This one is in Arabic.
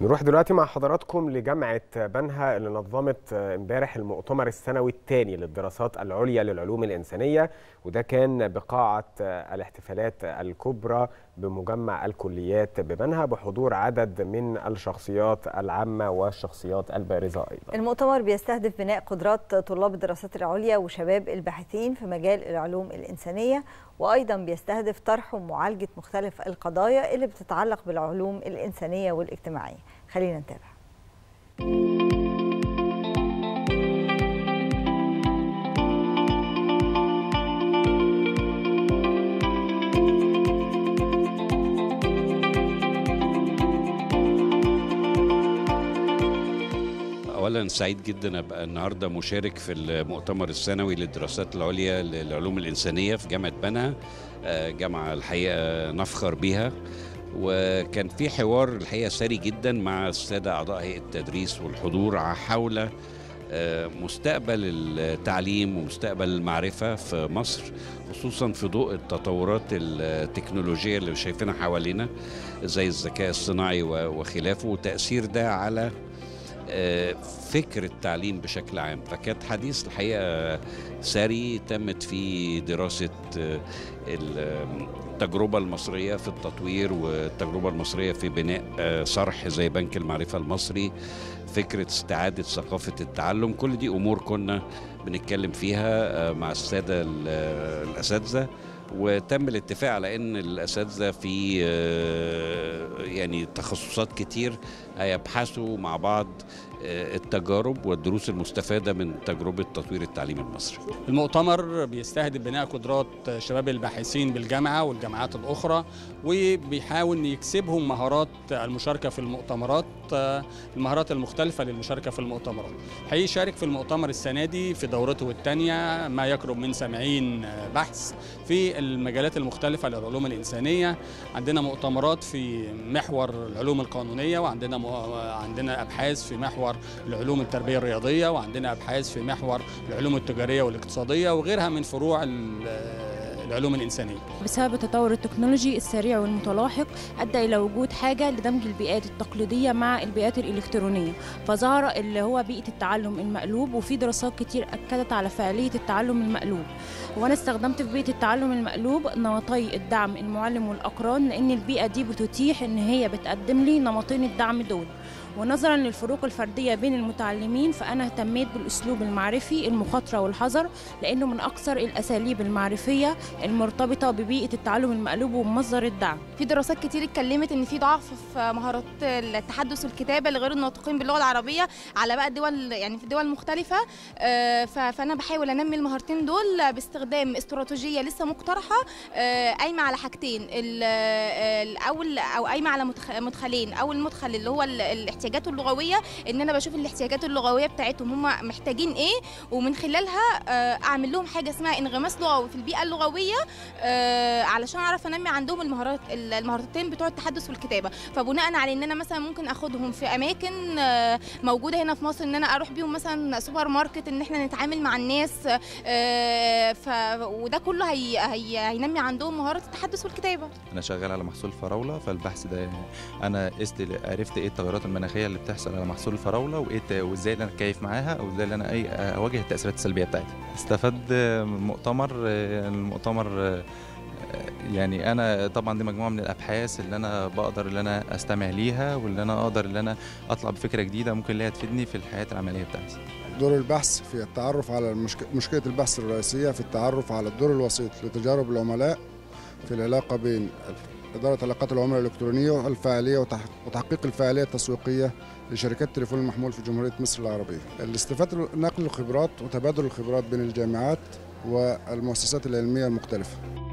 نروح دلوقتي مع حضراتكم لجامعة بنها اللي نظمت امبارح المؤتمر السنوي الثاني للدراسات العليا للعلوم الإنسانية، وده كان بقاعة الاحتفالات الكبرى بمجمع الكليات ببنها بحضور عدد من الشخصيات العامة والشخصيات البارزة أيضا. المؤتمر بيستهدف بناء قدرات طلاب الدراسات العليا وشباب الباحثين في مجال العلوم الإنسانية، وأيضا بيستهدف طرح ومعالجة مختلف القضايا اللي بتتعلق بالعلوم الإنسانية والاجتماعية. خلينا نتابع. أولا سعيد جدا أبقى النهارده مشارك في المؤتمر السنوي للدراسات العليا للعلوم الإنسانية في جامعة بنها، جامعة الحقيقة نفخر بيها. وكان في حوار الحقيقة سري جدا مع السادة أعضاء هيئة التدريس والحضور حول مستقبل التعليم ومستقبل المعرفة في مصر، خصوصا في ضوء التطورات التكنولوجية اللي شايفينها حوالينا زي الذكاء الصناعي وخلافه، وتأثير ده على فكر التعليم بشكل عام. فكانت حديث الحقيقة سري تمت فيه دراسة التجربة المصرية في التطوير والتجربة المصرية في بناء صرح زي بنك المعرفة المصري، فكرة استعادة ثقافة التعلم. كل دي أمور كنا بنتكلم فيها مع السادة الأساتذة، وتم الاتفاق على ان الاساتذه في يعني تخصصات كتير هيبحثوا مع بعض التجارب والدروس المستفاده من تجربه تطوير التعليم المصري. المؤتمر بيستهدف بناء قدرات شباب الباحثين بالجامعه والجامعات الاخرى، وبيحاول يكسبهم مهارات المشاركه في المؤتمرات، المهارات المختلفه للمشاركه في المؤتمرات. هيشارك في المؤتمر السنه دي في دورته الثانيه ما يقرب من 70 بحث في المجالات المختلفة للعلوم الإنسانية. عندنا مؤتمرات في محور العلوم القانونية، وعندنا أبحاث في محور العلوم التربية الرياضية، وعندنا أبحاث في محور العلوم التجارية والاقتصادية وغيرها من فروع العلوم الإنسانية. بسبب التطور التكنولوجي السريع والمتلاحق أدى إلى وجود حاجة لدمج البيئات التقليدية مع البيئات الإلكترونية، فظهر اللي هو بيئة التعلم المقلوب، وفي دراسات كتير أكدت على فعالية التعلم المقلوب. وأنا استخدمت في بيئة التعلم المقلوب نمطي الدعم المعلم والأقران، لأن البيئة دي بتتيح إن هي بتقدم لي نمطين الدعم دول. ونظرا للفروق الفرديه بين المتعلمين فانا اهتميت بالاسلوب المعرفي، المخاطره والحذر، لانه من اكثر الاساليب المعرفيه المرتبطه ببيئه التعلم المقلوب ومصدر الدعم. في دراسات كتير اتكلمت ان في ضعف في مهارات التحدث والكتابه لغير الناطقين باللغه العربيه على بقى الدول، يعني في دول مختلفه. فانا بحاول انمي المهارتين دول باستخدام استراتيجيه لسه مقترحه قايمه على حاجتين، الاول او قايمه على مدخلين. اول مدخل اللي هو الاحتياجات اللغويه، ان انا بشوف الاحتياجات اللغويه بتاعتهم هم محتاجين ايه، ومن خلالها اعمل لهم حاجه اسمها انغماس لغوي في البيئه اللغويه علشان اعرف انمي عندهم المهارتين بتوع التحدث والكتابه. فبناء على ان انا مثلا ممكن اخدهم في اماكن موجوده هنا في مصر، ان انا اروح بيهم مثلا سوبر ماركت، ان احنا نتعامل مع الناس، وده كله هينمي عندهم مهاره التحدث والكتابه. انا شغال على محصول الفراوله، فالبحث ده انا عرفت ايه التغيرات المناخيه اللي بتحصل على محصول الفراوله، وازاي انا اتكيف معاها، او ازاي انا اواجه التاثيرات السلبيه بتاعتها. استفدت من المؤتمر يعني انا طبعا دي مجموعه من الابحاث اللي انا بقدر اللي انا استمع ليها، واللي انا اقدر اللي انا اطلع بفكره جديده ممكن ليها تفيدني في الحياه العمليه بتاعتي. دور البحث في التعرف على مشكله البحث الرئيسيه، في التعرف على الدور الوسيط لتجارب العملاء في العلاقه بين إدارة علاقات العملاء الإلكترونية والفعالية وتحقيق الفعالية التسويقية لشركات التليفون المحمول في جمهورية مصر العربية. الاستفادة نقل الخبرات وتبادل الخبرات بين الجامعات والمؤسسات العلمية المختلفة.